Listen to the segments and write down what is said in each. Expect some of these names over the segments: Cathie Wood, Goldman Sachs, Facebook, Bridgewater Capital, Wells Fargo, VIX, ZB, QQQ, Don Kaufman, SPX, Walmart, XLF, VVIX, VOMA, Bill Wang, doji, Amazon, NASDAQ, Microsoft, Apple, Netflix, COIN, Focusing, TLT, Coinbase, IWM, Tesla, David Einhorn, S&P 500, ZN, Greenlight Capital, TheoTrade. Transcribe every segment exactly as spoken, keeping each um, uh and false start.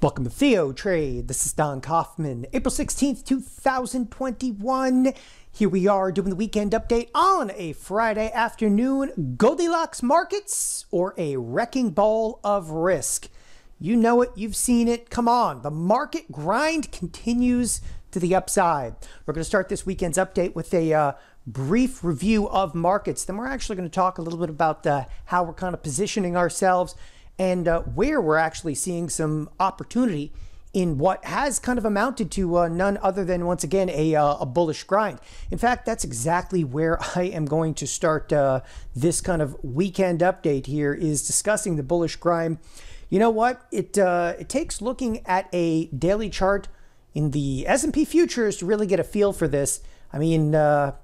Welcome to TheoTrade. This is Don Kaufman, April sixteenth, two thousand twenty-one. Here we are doing the weekend update on a Friday afternoon. Goldilocks markets or a wrecking ball of risk. You know it, you've seen it. Come on, the market grind continues to the upside. We're going to start this weekend's update with a uh, brief review of markets. Then we're actually going to talk a little bit about uh, how we're kind of positioning ourselves and uh, where we're actually seeing some opportunity in what has kind of amounted to uh, none other than, once again, a, uh, a bullish grind. In fact, that's exactly where I am going to start uh, this kind of weekend update here, is discussing the bullish grind. You know what? It, uh, it takes looking at a daily chart in the S and P futures to really get a feel for this. I mean, uh,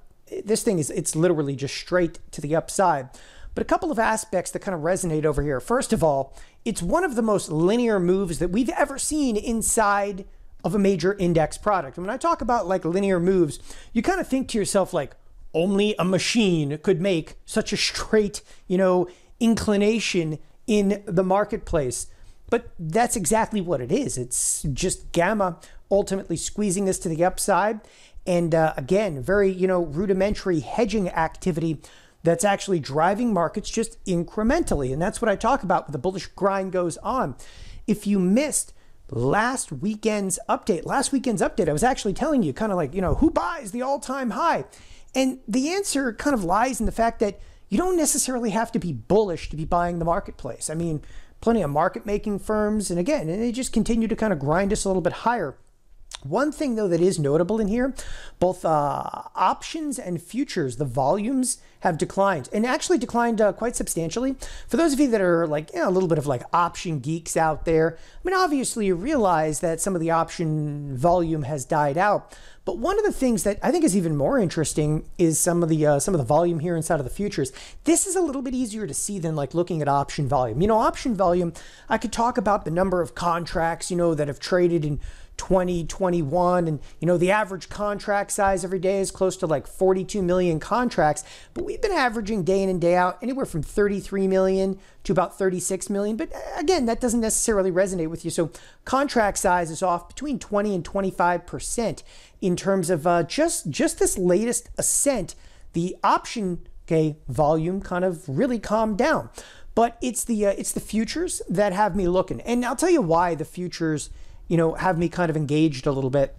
this thing is, it's literally just straight to the upside. But a couple of aspects that kind of resonate over here. First of all, it's one of the most linear moves that we've ever seen inside of a major index product. And when I talk about like linear moves, you kind of think to yourself like, only a machine could make such a straight, you know, inclination in the marketplace. But that's exactly what it is. It's just gamma ultimately squeezing us to the upside. And uh, again, very, you know, rudimentary hedging activity that's actually driving markets just incrementally. And that's what I talk about when the bullish grind goes on. If you missed last weekend's update, last weekend's update, I was actually telling you kind of like, you know, who buys the all-time high? And the answer kind of lies in the fact that you don't necessarily have to be bullish to be buying the marketplace. I mean, plenty of market making firms. And again, and they just continue to kind of grind us a little bit higher. One thing, though, that is notable in here, both uh, options and futures, the volumes have declined and actually declined uh, quite substantially. For those of you that are like, you know, a little bit of like option geeks out there, I mean, obviously you realize that some of the option volume has died out. But one of the things that I think is even more interesting is some of the uh, some of the volume here inside of the futures. This is a little bit easier to see than like looking at option volume. You know, option volume, I could talk about the number of contracts, you know, that have traded in twenty twenty-one, and you know, the average contract size every day is close to like forty-two million contracts, but we've been averaging day in and day out anywhere from thirty-three million to about thirty-six million. But again, that doesn't necessarily resonate with you. So contract size is off between twenty and twenty-five percent in terms of uh, just just this latest ascent. The option okay volume kind of really calmed down, but it's the uh, it's the futures that have me looking, and I'll tell you why the futures, you know, have me kind of engaged a little bit.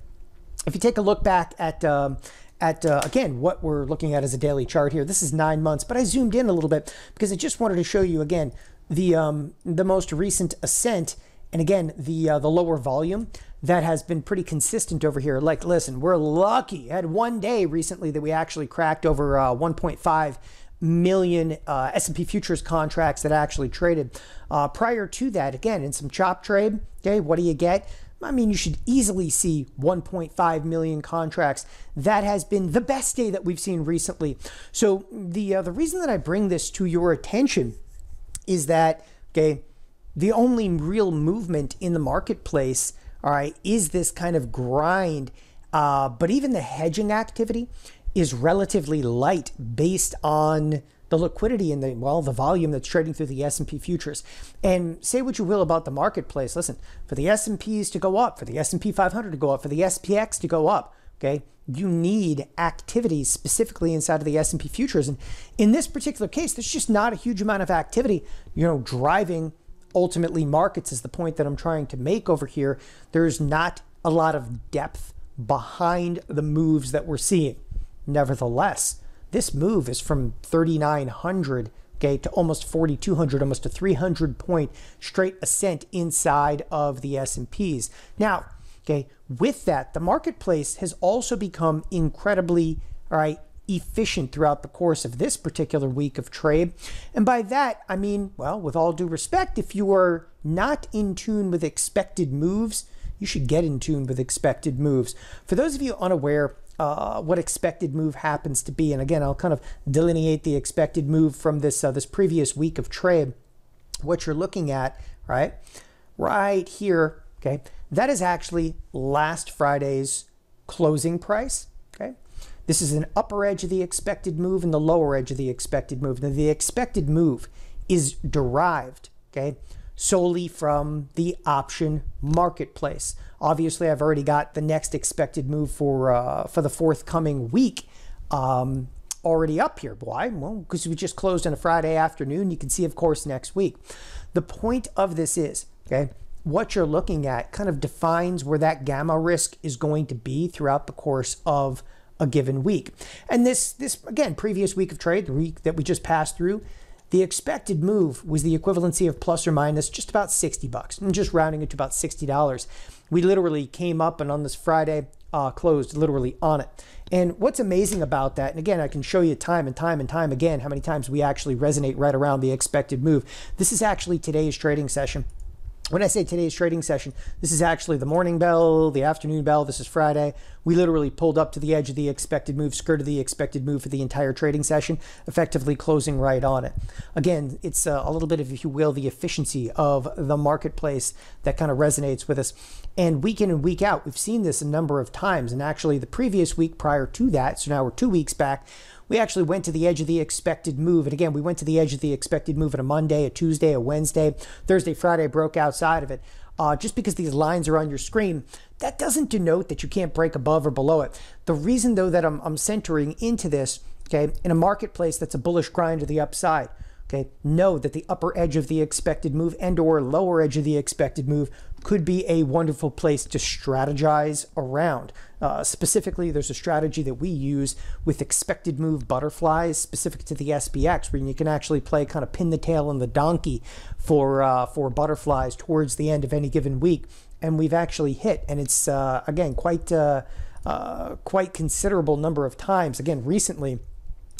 If you take a look back at, um, at uh, again, what we're looking at as a daily chart here, this is nine months, but I zoomed in a little bit because I just wanted to show you, again, the, um, the most recent ascent, and again, the, uh, the lower volume that has been pretty consistent over here. Like, listen, we're lucky. I had one day recently that we actually cracked over uh, one point five million uh, S and P futures contracts that actually traded. Uh, prior to that, again, in some chop trade, okay, what do you get? I mean, you should easily see one point five million contracts. That has been the best day that we've seen recently. So the, uh, the reason that I bring this to your attention is that, okay, the only real movement in the marketplace, all right, is this kind of grind. Uh, but even the hedging activity is relatively light based on the liquidity and the, well, the volume that's trading through the S and P futures. And say what you will about the marketplace. Listen, for the S and Ps to go up, for the S and P five hundred to go up, for the S P X to go up, okay, you need activity specifically inside of the S and P futures. And in this particular case, there's just not a huge amount of activity, you know, driving ultimately markets is the point that I'm trying to make over here. There's not a lot of depth behind the moves that we're seeing. Nevertheless, this move is from thirty-nine hundred, okay, to almost forty-two hundred, almost a three hundred point straight ascent inside of the S and Ps. Now, okay, with that, the marketplace has also become incredibly, all right, efficient throughout the course of this particular week of trade. And by that, I mean, well, with all due respect, if you are not in tune with expected moves, you should get in tune with expected moves. For those of you unaware, Uh, what expected move happens to be. And again, I'll kind of delineate the expected move from this, uh, this previous week of trade. What you're looking at, right? Right here, okay? That is actually last Friday's closing price, okay? This is an upper edge of the expected move and the lower edge of the expected move. Now, the expected move is derived, okay, solely from the option marketplace. Obviously, I've already got the next expected move for uh, for the forthcoming week um, already up here. Why? Well, because we just closed on a Friday afternoon. You can see, of course, next week. The point of this is, okay, what you're looking at kind of defines where that gamma risk is going to be throughout the course of a given week. And this, this again, previous week of trade, the week that we just passed through, the expected move was the equivalency of plus or minus just about sixty bucks, and just rounding it to about sixty dollars. We literally came up and on this Friday uh, closed literally on it. And what's amazing about that, and again, I can show you time and time and time again how many times we actually resonate right around the expected move. This is actually today's trading session. When I say today's trading session, this is actually the morning bell, the afternoon bell. This is Friday. We literally pulled up to the edge of the expected move, skirted the expected move for the entire trading session, effectively closing right on it. Again, it's a little bit of, if you will, the efficiency of the marketplace that kind of resonates with us. And week in and week out, we've seen this a number of times. And actually the previous week prior to that, so now we're two weeks back, we actually went to the edge of the expected move. And again, we went to the edge of the expected move on a Monday, a Tuesday, a Wednesday, Thursday, Friday, broke outside of it. Uh, just because these lines are on your screen, that doesn't denote that you can't break above or below it. The reason, though, that I'm, I'm centering into this, okay, in a marketplace that's a bullish grind to the upside, okay, know that the upper edge of the expected move and or lower edge of the expected move could be a wonderful place to strategize around. Uh, specifically, there's a strategy that we use with expected move butterflies specific to the S P X, where you can actually play kind of pin the tail on the donkey for uh, for butterflies towards the end of any given week. And we've actually hit, and it's, uh, again, quite, uh, uh, quite considerable number of times, again, recently,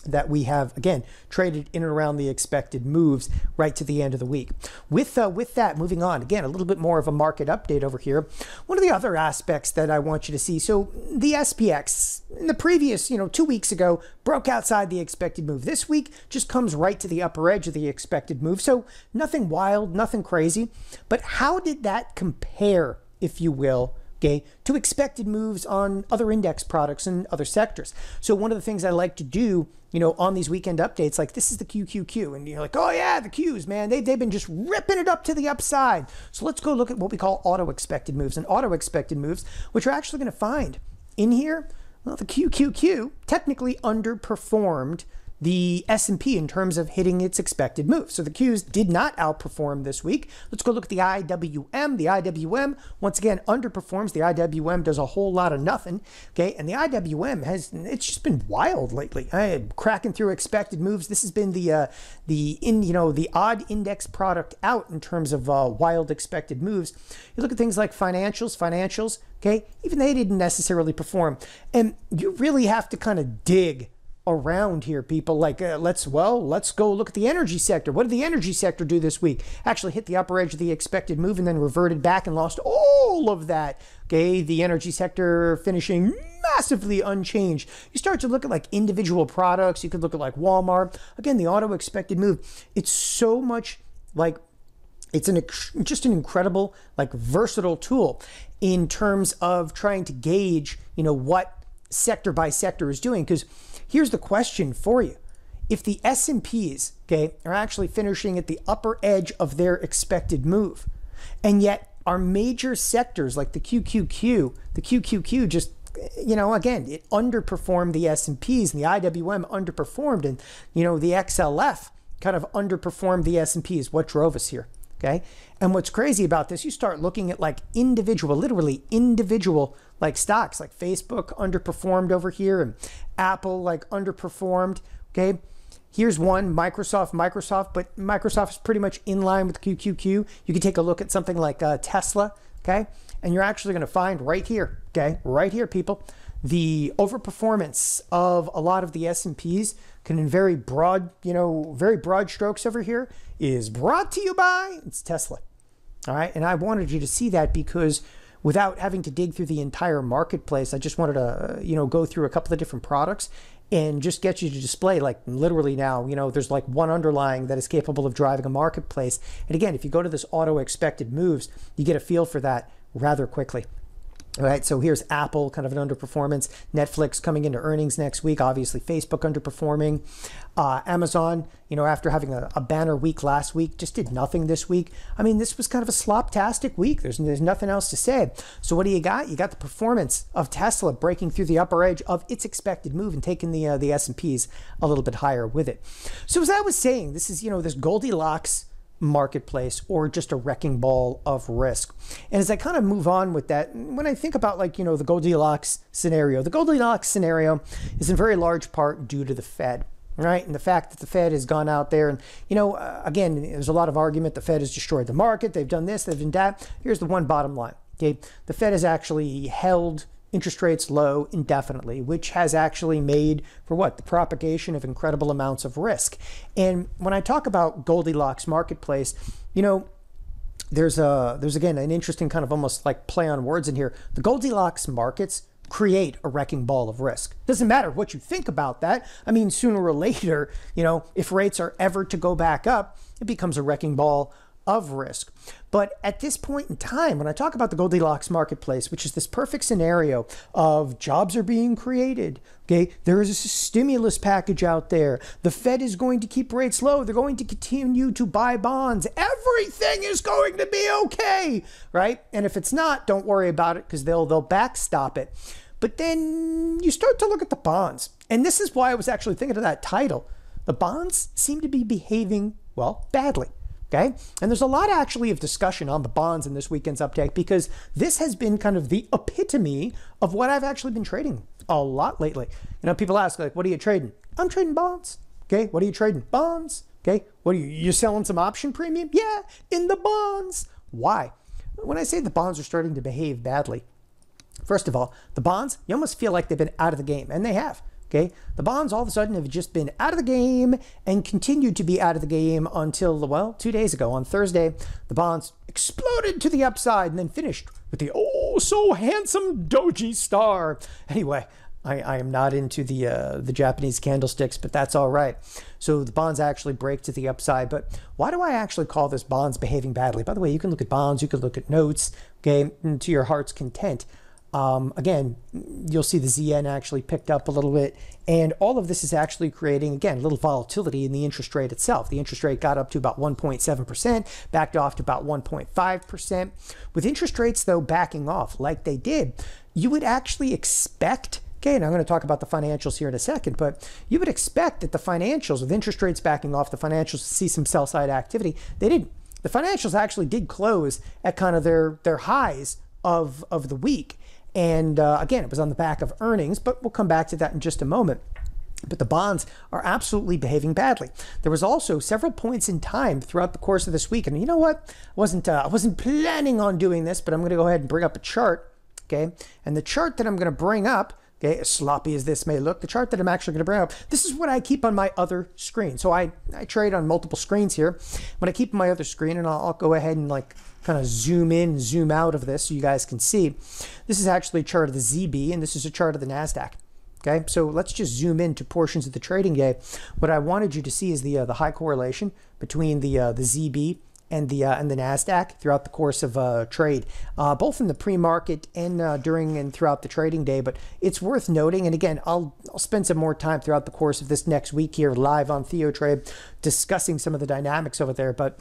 that we have, again, traded in and around the expected moves right to the end of the week. With uh, with that, moving on, again, a little bit more of a market update over here. One of the other aspects that I want you to see, so the S P X, in the previous, you know, two weeks ago, broke outside the expected move. This week just comes right to the upper edge of the expected move. So nothing wild, nothing crazy. But how did that compare, if you will, okay, to expected moves on other index products and other sectors? So one of the things I like to do, you know, on these weekend updates, like this is the Q Q Q, and you're like, oh yeah, the Qs, man, they've, they've been just ripping it up to the upside. So let's go look at what we call auto expected moves, and auto expected moves, which you're actually going to find in here. Well, the Q Q Q technically underperformed the S and P in terms of hitting its expected move. So the Qs did not outperform this week. Let's go look at the I W M. The I W M, once again, underperforms. The I W M does a whole lot of nothing, okay? And the I W M has, it's just been wild lately. I am cracking through expected moves. This has been the, uh, the in, you know, the odd index product out in terms of uh, wild expected moves. You look at things like financials, financials, okay? Even they didn't necessarily perform. And you really have to kind of dig around here, people, like uh, let's well let's go look at the energy sector. What did the energy sector do this week? Actually hit the upper edge of the expected move and then reverted back and lost all of that, okay? The energy sector finishing massively unchanged. You start to look at like individual products. You could look at like Walmart. Again, the auto expected move, it's so much like it's an just an incredible, like, versatile tool in terms of trying to gauge, you know, what sector by sector is doing. Because here's the question for you. If the S and Ps, okay, are actually finishing at the upper edge of their expected move, and yet our major sectors like the Q Q Q, the Q Q Q just, you know, again, it underperformed the S and Ps, and the I W M underperformed, and, you know, the X L F kind of underperformed the S and Ps. What drove us here, okay? And what's crazy about this, you start looking at like individual, literally individual, like stocks, like Facebook underperformed over here, and Apple like underperformed, okay? Here's one, Microsoft, Microsoft, but Microsoft is pretty much in line with Q Q Q. You can take a look at something like uh, Tesla, okay? And you're actually gonna find right here, okay? Right here, people, the overperformance of a lot of the S and Ps can, in very broad, you know, very broad strokes over here, is brought to you by, it's Tesla, all right? And I wanted you to see that because without having to dig through the entire marketplace, I just wanted to, you know, go through a couple of different products and just get you to display, like, literally now, you know, there's like one underlying that is capable of driving a marketplace. And again, if you go to this auto expected moves, you get a feel for that rather quickly. All right, so here's Apple, kind of an underperformance. Netflix coming into earnings next week. Obviously, Facebook underperforming. Uh, Amazon, you you know, after having a, a banner week last week, just did nothing this week. I mean, this was kind of a slop-tastic week. There's, there's nothing else to say. So what do you got? You got the performance of Tesla breaking through the upper edge of its expected move and taking the, uh, the S and Ps a little bit higher with it. So as I was saying, this is, you know, this Goldilocks marketplace, or just a wrecking ball of risk. And as I kind of move on with that, when I think about, like, you know, the Goldilocks scenario, the Goldilocks scenario is in very large part due to the Fed, right? And the fact that the Fed has gone out there and, you know, uh, again, there's a lot of argument, the Fed has destroyed the market, they've done this, they've done that. Here's the one bottom line, okay? The Fed has actually held interest rates low indefinitely, which has actually made for what? The propagation of incredible amounts of risk. And when I talk about Goldilocks marketplace, you know, there's a, there's again, an interesting kind of almost like play on words in here. The Goldilocks markets create a wrecking ball of risk. Doesn't matter what you think about that. I mean, sooner or later, you know, if rates are ever to go back up, it becomes a wrecking ball of risk. But at this point in time, when I talk about the Goldilocks marketplace, which is this perfect scenario of jobs are being created, okay, there is a stimulus package out there, the Fed is going to keep rates low, they're going to continue to buy bonds, everything is going to be okay, right? And if it's not, don't worry about it, because they'll they'll backstop it. But then you start to look at the bonds, and this is why I was actually thinking of that title. The bonds seem to be behaving, well, badly. Okay? And there's a lot actually of discussion on the bonds in this weekend's uptake, because this has been kind of the epitome of what I've actually been trading a lot lately. You know, people ask, like, what are you trading? I'm trading bonds. Okay, what are you trading? Bonds. Okay, what are you, you're selling some option premium? Yeah, in the bonds. Why? When I say the bonds are starting to behave badly, first of all, the bonds, you almost feel like they've been out of the game, and they have. Okay, the bonds all of a sudden have just been out of the game and continued to be out of the game until, well, two days ago on Thursday, the bonds exploded to the upside and then finished with the oh so handsome doji star. Anyway, I, I am not into the uh, the Japanese candlesticks, but that's all right. So the bonds actually break to the upside. But why do I actually call this bonds behaving badly? By the way, you can look at bonds, you can look at notes, okay, to your heart's content. Um, again, you'll see the Z N actually picked up a little bit, and all of this is actually creating, again, a little volatility in the interest rate itself. The interest rate got up to about one point seven percent, backed off to about one point five percent. With interest rates, though, backing off like they did, you would actually expect, okay, and I'm going to talk about the financials here in a second, but you would expect that the financials, with interest rates backing off, the financials see some sell-side activity. They didn't. The financials actually did close at kind of their, their highs of, of the week. And uh, again, it was on the back of earnings, but we'll come back to that in just a moment. But the bonds are absolutely behaving badly. There was also several points in time throughout the course of this week. And you know what? I wasn't, uh, I wasn't planning on doing this, but I'm going to go ahead and bring up a chart. Okay. And the chart that I'm going to bring up, okay, as sloppy as this may look, the chart that I'm actually going to bring up, this is what I keep on my other screen. So I, I trade on multiple screens here. When I keep my other screen, and I'll, I'll go ahead and like kind of zoom in, zoom out of this so you guys can see. This is actually a chart of the Z B, and this is a chart of the NASDAQ. Okay, so let's just zoom into portions of the trading day. What I wanted you to see is the uh, the high correlation between the uh, the Z B and the uh, and the NASDAQ throughout the course of uh, trade, uh, both in the pre-market and uh, during and throughout the trading day. But it's worth noting, and again, I'll, I'll spend some more time throughout the course of this next week here live on TheoTrade discussing some of the dynamics over there. But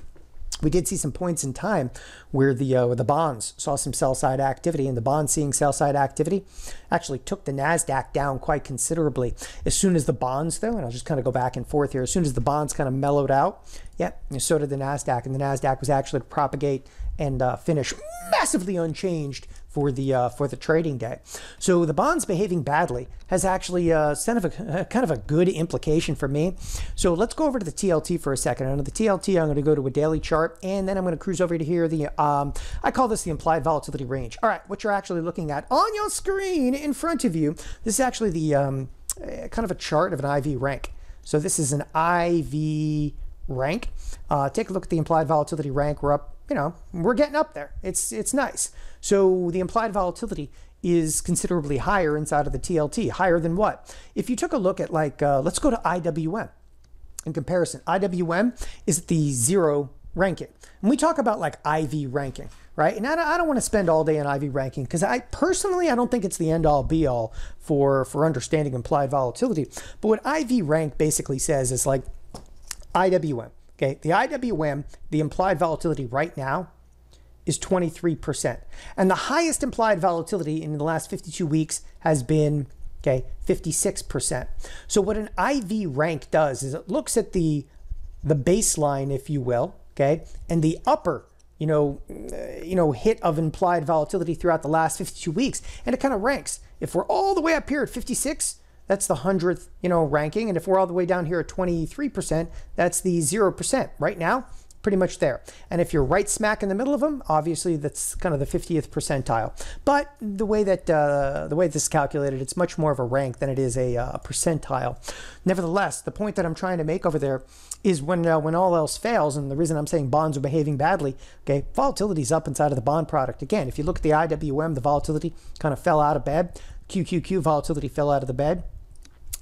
we did see some points in time where the uh, the bonds saw some sell-side activity, and the bonds seeing sell-side activity actually took the NASDAQ down quite considerably. As soon as the bonds, though, and I'll just kind of go back and forth here, as soon as the bonds kind of mellowed out, yeah, so did the NASDAQ, and the NASDAQ was actually to propagate and uh, finish massively unchanged for the uh, for the trading day. So the bonds behaving badly has actually uh, kind of a kind of a good implication for me. So let's go over to the T L T for a second. Under the T L T, I'm going to go to a daily chart, and then I'm going to cruise over to here. The um, I call this the implied volatility range. All right, what you're actually looking at on your screen in front of you. This is actually the um, kind of a chart of an I V rank. So this is an I V rank. Uh, take a look at the implied volatility rank. We're up. You know, we're getting up there. It's it's nice. So the implied volatility is considerably higher inside of the T L T. Higher than what? If you took a look at, like, uh, let's go to I W M in comparison. I W M is at the zero ranking. And we talk about, like, I V ranking, right? And I don't, I don't want to spend all day on I V ranking, because I personally, I don't think it's the end-all be-all for, for understanding implied volatility. But what I V rank basically says is, like, I W M. Okay, the I W M, the implied volatility right now is twenty-three percent. And the highest implied volatility in the last fifty-two weeks has been, okay, fifty-six percent. So what an I V rank does is it looks at the the baseline, if you will, okay, and the upper, you know, uh, you know, hit of implied volatility throughout the last fifty-two weeks, and it kind of ranks. If we're all the way up here at fifty-six, that's the hundredth, you know, ranking, and if we're all the way down here at twenty-three percent, that's the zero percent. Right now, pretty much there. And if you're right smack in the middle of them, obviously that's kind of the fiftieth percentile. But the way that uh, the way this is calculated, it's much more of a rank than it is a uh, percentile. Nevertheless, the point that I'm trying to make over there is when uh, when all else fails, and the reason I'm saying bonds are behaving badly, okay, volatility's up inside of the bond product. Again, if you look at the I W M, the volatility kind of fell out of bed. Q Q Q volatility fell out of the bed.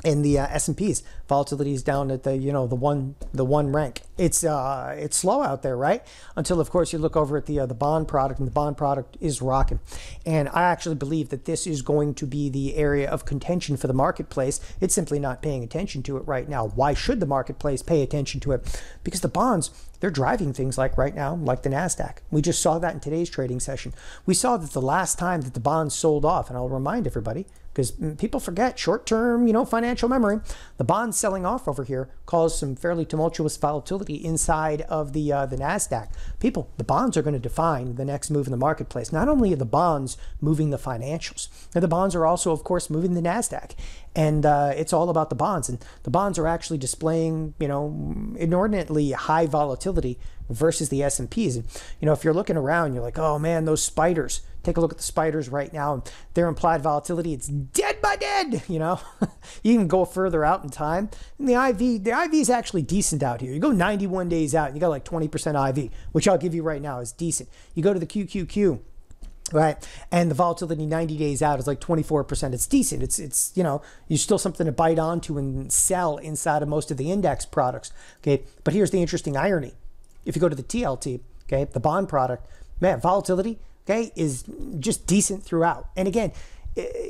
In the uh, S and P's, volatility is down at the, you know, the one the one rank. It's uh it's slow out there, right? Until of course you look over at the uh, the bond product, and the bond product is rocking. And I actually believe that this is going to be the area of contention for the marketplace. It's simply not paying attention to it right now. Why should the marketplace pay attention to it? Because the bonds, they're driving things like right now, like the NASDAQ. We just saw that in today's trading session. We saw that the last time that the bonds sold off, and I'll remind everybody, because people forget short-term, you know, financial memory, the bonds selling off over here caused some fairly tumultuous volatility inside of the uh, the NASDAQ. People, the bonds are going to define the next move in the marketplace. Not only are the bonds moving the financials, the bonds are also, of course, moving the NASDAQ. And uh, it's all about the bonds. And the bonds are actually displaying, you know, inordinately high volatility versus the S and P's. And, you know, if you're looking around, you're like, oh, man, those spiders. Take a look at the spiders right now, and their implied volatility, it's dead by dead, you know. You can go further out in time. And the I V, the I V is actually decent out here. You go ninety-one days out, and you got like twenty percent I V, which I'll give you right now is decent. You go to the Q Q Q, right, and the volatility ninety days out is like twenty-four percent. It's decent. It's, it's you know, you're still something to bite onto and sell inside of most of the index products, okay. But here's the interesting irony. If you go to the T L T, okay, the bond product, man, volatility, okay, is just decent throughout. And again,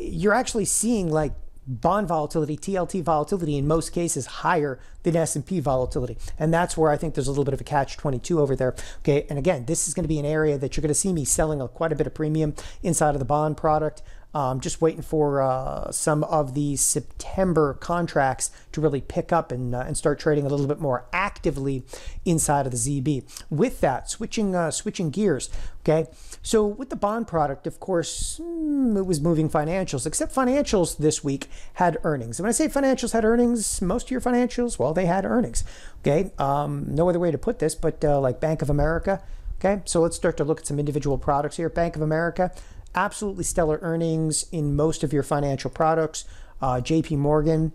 you're actually seeing like bond volatility, T L T volatility in most cases higher than S and P volatility. And that's where I think there's a little bit of a catch twenty-two over there. Okay, and again, this is going to be an area that you're going to see me selling a, quite a bit of premium inside of the bond product. I'm um, just waiting for uh, some of the September contracts to really pick up and, uh, and start trading a little bit more actively inside of the Z B. With that, switching uh, switching gears, okay? So with the bond product, of course, it was moving financials, except financials this week had earnings. And when I say financials had earnings, most of your financials, well, they had earnings, okay? Um, no other way to put this, but uh, like Bank of America, okay? So let's start to look at some individual products here. Bank of America, absolutely stellar earnings in most of your financial products. Uh, J P Morgan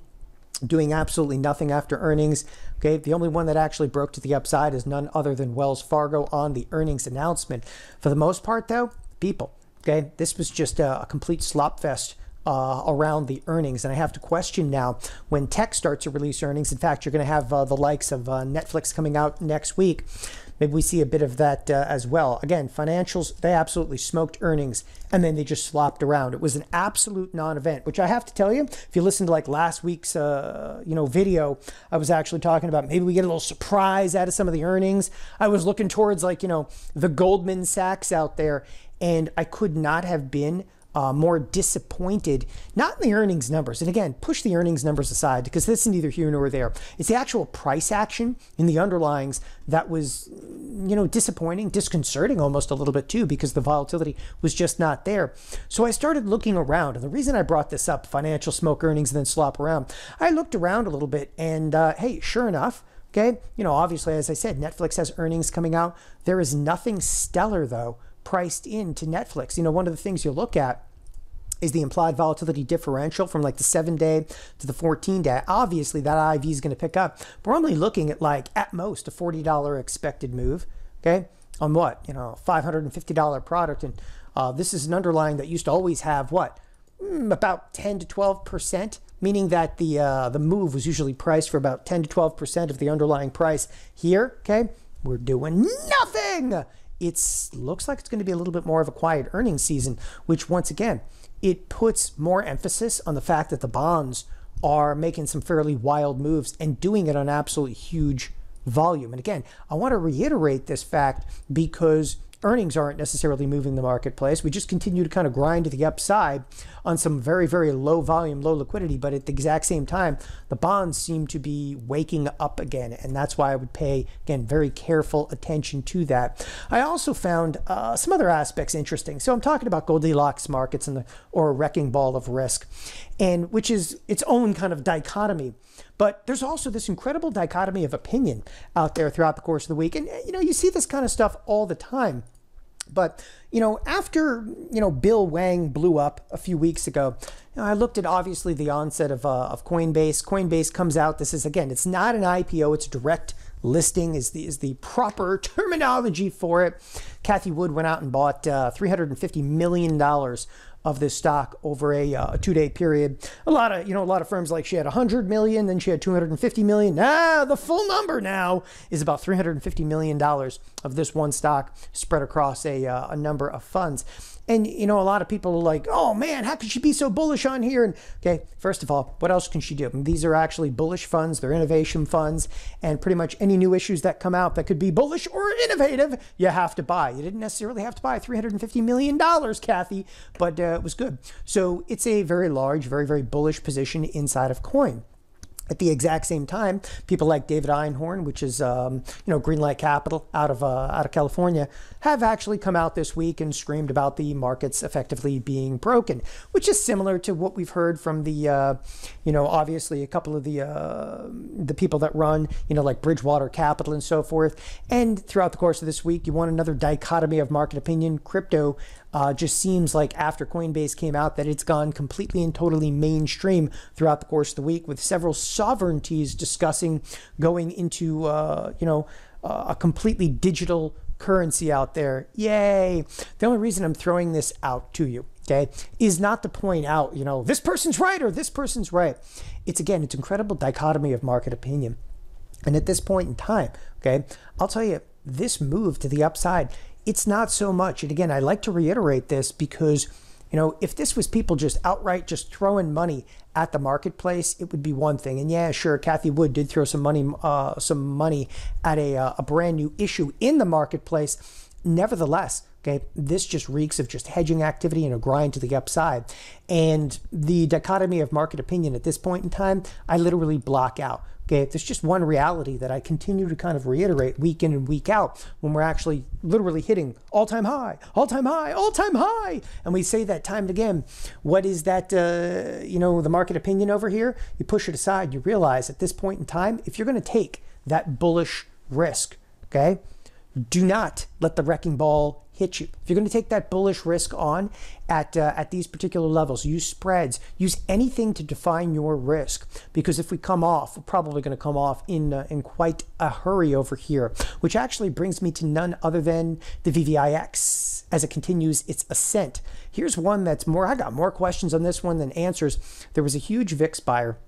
doing absolutely nothing after earnings. Okay, the only one that actually broke to the upside is none other than Wells Fargo on the earnings announcement. For the most part, though, people, okay, this was just a, a complete slop fest uh, around the earnings. And I have to question now when tech starts to release earnings. In fact, you're going to have uh, the likes of uh, Netflix coming out next week. Maybe we see a bit of that uh, as well. Again, financials, they absolutely smoked earnings, and then they just slopped around. It was an absolute non-event, which I have to tell you, if you listen to like last week's uh, you know, video, I was actually talking about maybe we get a little surprise out of some of the earnings. I was looking towards like, you know, the Goldman Sachs out there, and I could not have been Uh, more disappointed, not in the earnings numbers. And again, push the earnings numbers aside because this is neither here nor there. It's the actual price action in the underlyings that was, you know, disappointing, disconcerting almost a little bit too, because the volatility was just not there. So I started looking around. And the reason I brought this up, financial smoke earnings and then slop around, I looked around a little bit and uh, hey, sure enough, okay, you know, obviously, as I said, Netflix has earnings coming out. There is nothing stellar, though, priced into Netflix. You know, one of the things you look at is the implied volatility differential from like the seven day to the fourteen day. Obviously, that I V is going to pick up. But we're only looking at like at most a forty dollar expected move, okay, on what, you know, five hundred fifty dollar product. And uh, this is an underlying that used to always have what, about ten to twelve percent, meaning that the uh, the move was usually priced for about ten to twelve percent of the underlying price. Here, okay, we're doing nothing. It looks like it's going to be a little bit more of a quiet earnings season, which once again, it puts more emphasis on the fact that the bonds are making some fairly wild moves and doing it on absolutely huge, volume. And again, I want to reiterate this fact because earnings aren't necessarily moving the marketplace. We just continue to kind of grind to the upside on some very, very low volume, low liquidity. But at the exact same time, the bonds seem to be waking up again. And that's why I would pay, again, very careful attention to that. I also found uh, some other aspects interesting. So I'm talking about Goldilocks markets and the, or a wrecking ball of risk, and which is its own kind of dichotomy. But there's also this incredible dichotomy of opinion out there throughout the course of the week. And, you know, you see this kind of stuff all the time. But, you know, after, you know, Bill Wang blew up a few weeks ago, you know, I looked at, obviously, the onset of, uh, of Coinbase. Coinbase comes out. This is, again, it's not an I P O. It's direct listing is the, is the proper terminology for it. Cathie Wood went out and bought uh, three hundred fifty million dollars of this stock over a uh, two-day period. A lot of, you know, a lot of firms, like, she had one hundred million, then she had two hundred fifty million. Now, ah, the full number now is about three hundred fifty million dollars of this one stock spread across a, uh, a number of funds. And, you know, a lot of people are like, oh man, how could she be so bullish on here? And okay, first of all, what else can she do? And these are actually bullish funds. They're innovation funds, and pretty much any new issues that come out that could be bullish or innovative, you have to buy. You didn't necessarily have to buy three hundred fifty million dollars, Cathie, but uh, it was good. So it's a very large, very, very bullish position inside of Coin. At the exact same time, people like David Einhorn, which is um, you know, Greenlight Capital out of uh, out of California, have actually come out this week and screamed about the markets effectively being broken, which is similar to what we've heard from the uh, you know, obviously a couple of the uh, the people that run, you know, like Bridgewater Capital and so forth. And throughout the course of this week, you want another dichotomy of market opinion. Crypto uh, just seems like after Coinbase came out that it's gone completely and totally mainstream throughout the course of the week, with several sovereignties discussing going into uh, you know, uh, a completely digital currency out there. Yay! The only reason I'm throwing this out to you, okay, is not to point out, you know, this person's right or this person's right. It's, again, it's incredible dichotomy of market opinion. And at this point in time, okay, I'll tell you, this move to the upside, it's not so much. And again, I like to reiterate this because, you know, if this was people just outright just throwing money at the marketplace, it would be one thing. And yeah, sure, Cathie Wood did throw some money, uh, some money at a, uh, a brand new issue in the marketplace. Nevertheless, okay, this just reeks of just hedging activity and a grind to the upside. And the dichotomy of market opinion at this point in time, I literally block out. Okay, there's just one reality that I continue to kind of reiterate week in and week out when we're actually literally hitting all-time high, all-time high, all-time high. And we say that time and again. What is that, uh, you know, the market opinion over here? You push it aside. You realize at this point in time, if you're going to take that bullish risk, okay, do not let the wrecking ball hit you. If you're going to take that bullish risk on at uh, at these particular levels, use spreads, use anything to define your risk, because if we come off, we're probably going to come off in uh, in quite a hurry over here, which actually brings me to none other than the V V I X as it continues its ascent. Here's one that's more, I got more questions on this one than answers. There was a huge V I X buyer,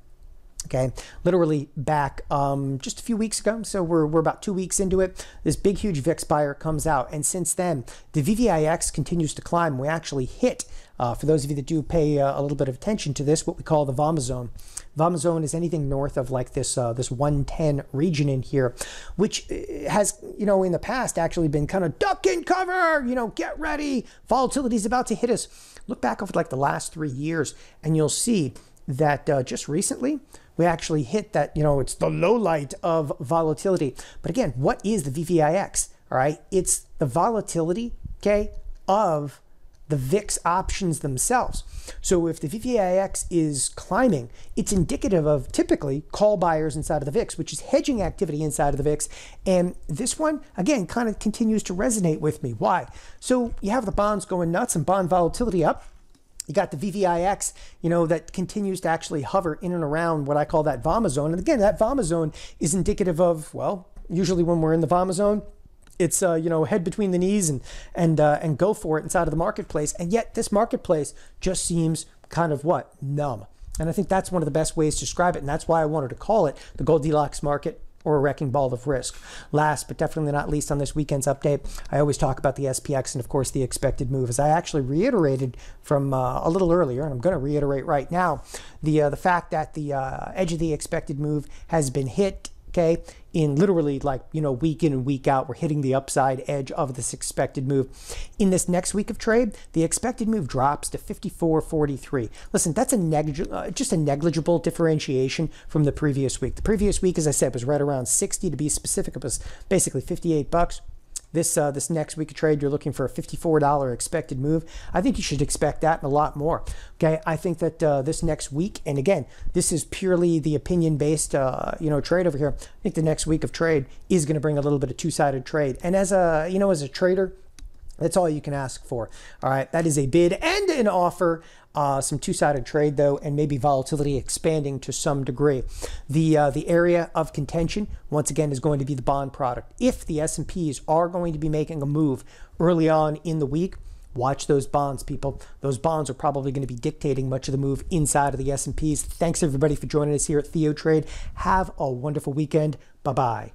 okay, literally back um, just a few weeks ago. So we're, we're about two weeks into it. This big, huge V I X buyer comes out. And since then, the V V I X continues to climb. We actually hit, uh, for those of you that do pay uh, a little bit of attention to this, what we call the VOMA zone. VOMA zone is anything north of like this, uh, this one ten region in here, which has, you know, in the past actually been kind of duck and cover, you know, get ready. Volatility is about to hit us. Look back over like the last three years and you'll see that uh, just recently, we actually hit that, you know, it's the low light of volatility. But again, what is the V V I X? All right, it's the volatility, okay, of the V I X options themselves. So if the V V I X is climbing, it's indicative of typically call buyers inside of the V I X, which is hedging activity inside of the V I X. And this one, again, kind of continues to resonate with me. Why? So you have the bonds going nuts and bond volatility up. You got the V V I X, you know, that continues to actually hover in and around what I call that VOMA zone. And again, that VOMA zone is indicative of, well, usually when we're in the VOMA zone, it's, uh, you know, head between the knees and, and, uh, and go for it inside of the marketplace. And yet this marketplace just seems kind of what? Numb. And I think that's one of the best ways to describe it. And that's why I wanted to call it the Goldilocks market or a wrecking ball of risk. Last but definitely not least on this weekend's update, I always talk about the S P X and of course the expected move. As I actually reiterated from uh, a little earlier, and I'm going to reiterate right now, the uh, the fact that the uh, edge of the expected move has been hit. Okay, in literally like, you know, week in and week out, we're hitting the upside edge of this expected move. In this next week of trade, the expected move drops to fifty-four forty-three. Listen, that's a neg uh, just a negligible differentiation from the previous week. The previous week, as I said, was right around sixty to be specific. It was basically fifty-eight bucks. This uh, this next week of trade, you're looking for a fifty-four dollar expected move. I think you should expect that and a lot more. Okay, I think that uh, this next week, and again, this is purely the opinion-based uh, you know trade over here. I think the next week of trade is going to bring a little bit of two-sided trade. And as a you know as a trader, that's all you can ask for. All right, that is a bid and an offer. Uh, some two-sided trade though, and maybe volatility expanding to some degree. The uh, the area of contention once again is going to be the bond product. If the S and Ps are going to be making a move early on in the week, watch those bonds, people. Those bonds are probably going to be dictating much of the move inside of the S and Ps. Thanks everybody for joining us here at TheoTrade. Have a wonderful weekend. Bye bye.